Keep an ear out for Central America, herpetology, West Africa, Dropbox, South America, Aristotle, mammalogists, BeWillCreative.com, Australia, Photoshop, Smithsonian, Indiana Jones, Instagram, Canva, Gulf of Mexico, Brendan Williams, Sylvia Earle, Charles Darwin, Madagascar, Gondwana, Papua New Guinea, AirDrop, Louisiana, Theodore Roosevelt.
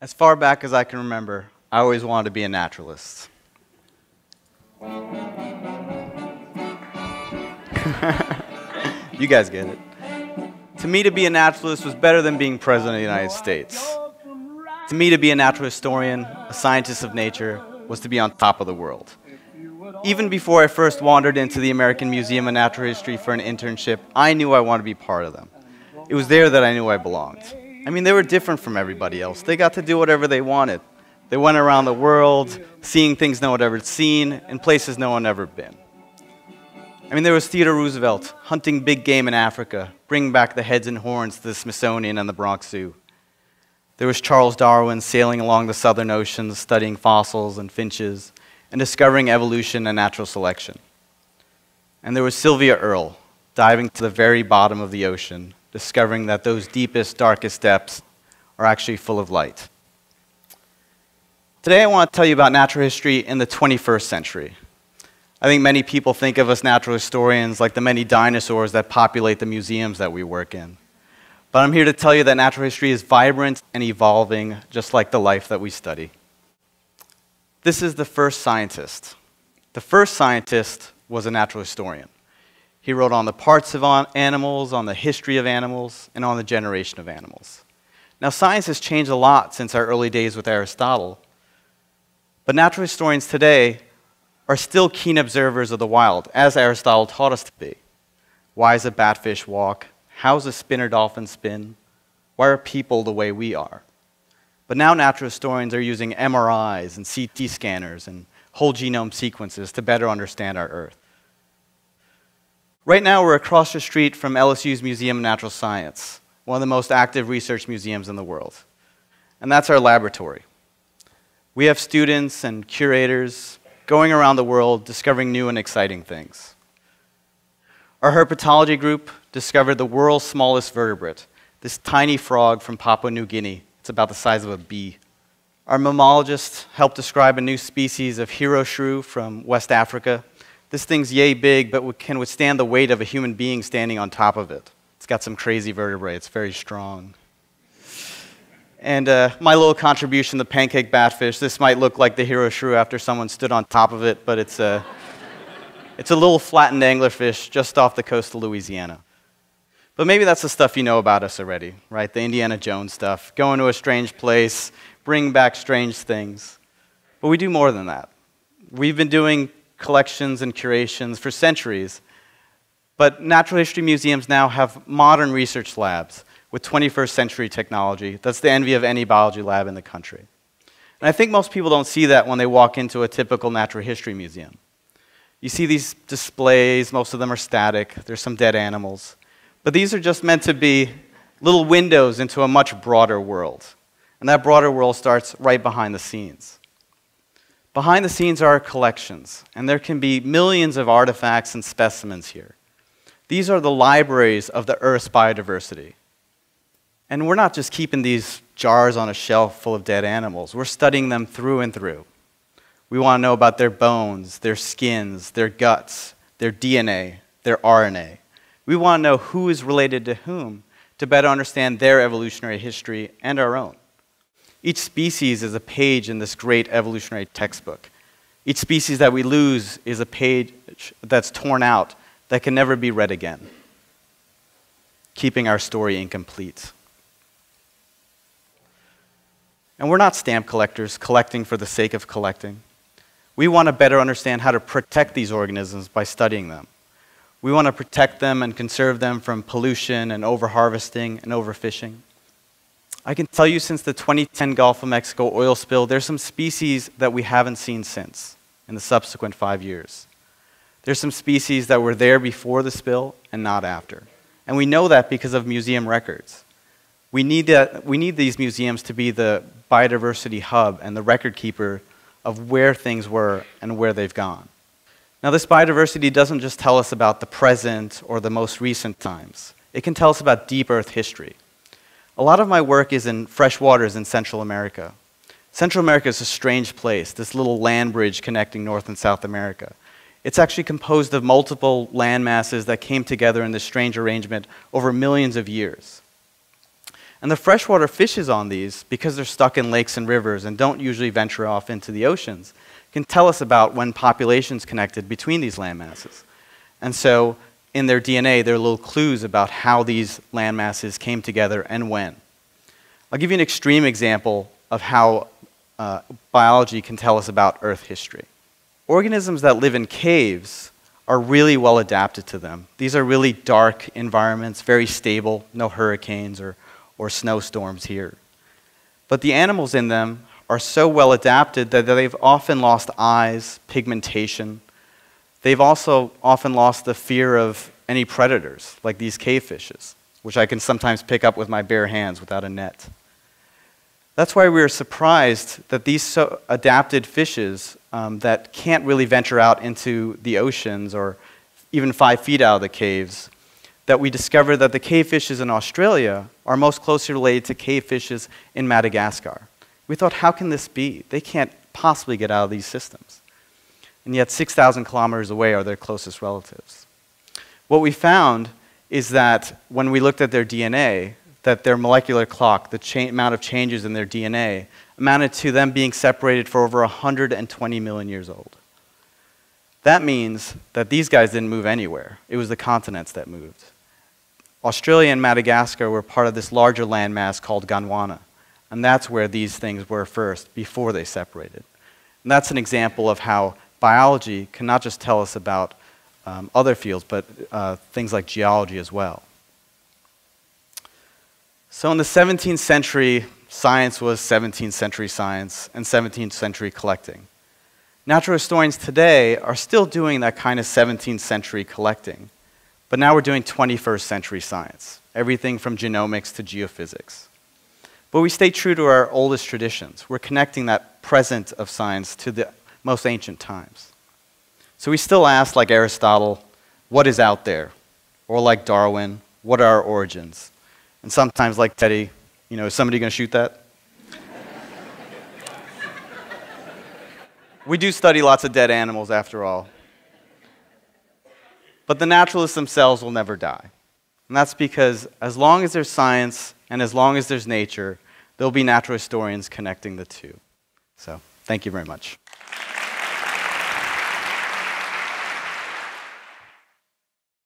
As far back as I can remember, I always wanted to be a naturalist. You guys get it. To me, to be a naturalist was better than being president of the United States. To me, to be a natural historian, a scientist of nature, was to be on top of the world. Even before I first wandered into the American Museum of Natural History for an internship, I knew I wanted to be part of them. It was there that I knew I belonged. I mean, they were different from everybody else. They got to do whatever they wanted. They went around the world, seeing things no one had ever seen, in places no one had ever been. I mean, there was Theodore Roosevelt hunting big game in Africa, bringing back the heads and horns to the Smithsonian and the Bronx Zoo. There was Charles Darwin sailing along the southern oceans, studying fossils and finches, and discovering evolution and natural selection. And there was Sylvia Earle, diving to the very bottom of the ocean, discovering that those deepest, darkest depths are actually full of light. Today I want to tell you about natural history in the 21st century. I think many people think of us natural historians like the many dinosaurs that populate the museums that we work in. But I'm here to tell you that natural history is vibrant and evolving, just like the life that we study. This is the first scientist. The first scientist was a natural historian. He wrote on the parts of animals, on the history of animals, and on the generation of animals. Now, science has changed a lot since our early days with Aristotle, but natural historians today are still keen observers of the wild, as Aristotle taught us to be. Why does a batfish walk? How does a spinner dolphin spin? Why are people the way we are? But now natural historians are using MRIs and CT scanners and whole genome sequences to better understand our Earth. Right now, we're across the street from LSU's Museum of Natural Science, one of the most active research museums in the world. And that's our laboratory. We have students and curators going around the world discovering new and exciting things. Our herpetology group discovered the world's smallest vertebrate, this tiny frog from Papua New Guinea. It's about the size of a bee. Our mammalogists helped describe a new species of hero shrew from West Africa. This thing's yay big, but can withstand the weight of a human being standing on top of it. It's got some crazy vertebrae. It's very strong. And my little contribution, the pancake batfish, this might look like the hero shrew after someone stood on top of it, but it's a little flattened anglerfish just off the coast of Louisiana. But maybe that's the stuff you know about us already, right? The Indiana Jones stuff, going to a strange place, bring back strange things. But we do more than that. We've been doing collections and curations for centuries, but natural history museums now have modern research labs with 21st century technology. That's the envy of any biology lab in the country. And I think most people don't see that when they walk into a typical natural history museum. You see these displays, most of them are static, there's some dead animals. But these are just meant to be little windows into a much broader world. And that broader world starts right behind the scenes. Behind the scenes are our collections, and there can be millions of artifacts and specimens here. These are the libraries of the Earth's biodiversity. And we're not just keeping these jars on a shelf full of dead animals. We're studying them through and through. We want to know about their bones, their skins, their guts, their DNA, their RNA. We want to know who is related to whom to better understand their evolutionary history and our own. Each species is a page in this great evolutionary textbook. Each species that we lose is a page that's torn out that can never be read again, keeping our story incomplete. And we're not stamp collectors collecting for the sake of collecting. We want to better understand how to protect these organisms by studying them. We want to protect them and conserve them from pollution and overharvesting and overfishing. I can tell you since the 2010 Gulf of Mexico oil spill, there's some species that we haven't seen since in the subsequent 5 years. There's some species that were there before the spill and not after. And we know that because of museum records. We need these museums to be the biodiversity hub and the record keeper of where things were and where they've gone. Now, this biodiversity doesn't just tell us about the present or the most recent times. It can tell us about deep Earth history. A lot of my work is in fresh waters in Central America. Central America is a strange place, this little land bridge connecting North and South America. It's actually composed of multiple land masses that came together in this strange arrangement over millions of years. And the freshwater fishes on these, because they're stuck in lakes and rivers and don't usually venture off into the oceans, can tell us about when populations connected between these land masses. And so in their DNA, there are little clues about how these land masses came together and when. I'll give you an extreme example of how biology can tell us about Earth history. Organisms that live in caves are really well adapted to them. These are really dark environments, very stable, no hurricanes or snowstorms here. But the animals in them are so well adapted that they've often lost eyes, pigmentation. They've also often lost the fear of any predators, like these cave fishes, which I can sometimes pick up with my bare hands without a net. That's why we were surprised that these so adapted fishes that can't really venture out into the oceans or even 5 feet out of the caves, that we discovered that the cave fishes in Australia are most closely related to cave fishes in Madagascar. We thought, how can this be? They can't possibly get out of these systems. And yet 6,000 kilometers away are their closest relatives. What we found is that when we looked at their DNA, that their molecular clock, the amount of changes in their DNA, amounted to them being separated for over 120 million years old. That means that these guys didn't move anywhere. It was the continents that moved. Australia and Madagascar were part of this larger landmass called Gondwana, and that's where these things were first, before they separated. And that's an example of how biology can not just tell us about other fields, but things like geology as well. So in the 17th century, science was 17th century science and 17th century collecting. Natural historians today are still doing that kind of 17th century collecting, but now we're doing 21st century science, everything from genomics to geophysics. But we stay true to our oldest traditions. We're connecting that present of science to the most ancient times. So we still ask, like Aristotle, what is out there? Or like Darwin, what are our origins? And sometimes, like Teddy, you know, is somebody going to shoot that? We do study lots of dead animals, after all. But the naturalists themselves will never die. And that's because as long as there's science and as long as there's nature, there'll be natural historians connecting the two. So, thank you very much.